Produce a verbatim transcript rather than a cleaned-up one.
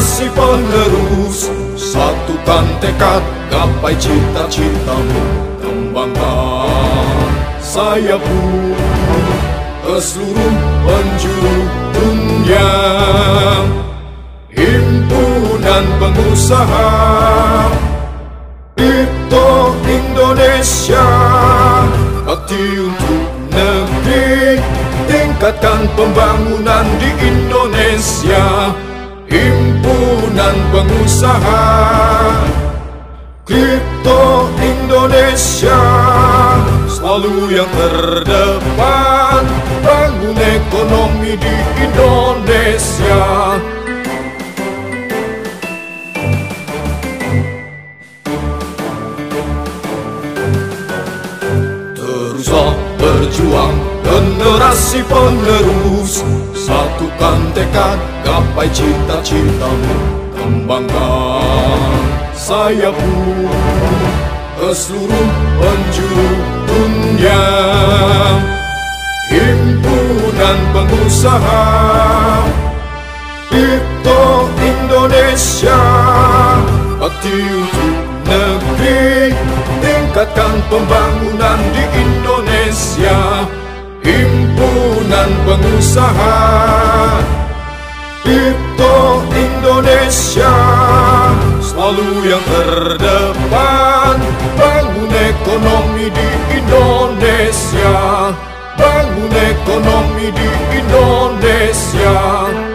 Nasipang terus satu tan tekad gapai cita-citamu kembangkan. Saya pun ke seluruh penjuru dunia, himpunan pengusaha Kripto Indonesia, bakti untuk negeri, tingkatkan pembangunan di Indonesia. Himpunan pengusaha Kripto Indonesia, selalu yang terdepan, bangun ekonomi di Indonesia. Teruslah berjuang generasi penerus, satukan tekad, gapai cita-citamu kembangkan. Saya pun ke seluruh penjuru dunia, himpunan pengusaha Kripto Indonesia, bakti untuk negeri, tingkatkan pembangunan di Indonesia. Himpunan pengusaha Kripto Indonesia, selalu yang terdepan, bangun ekonomi di Indonesia, bangun ekonomi di Indonesia.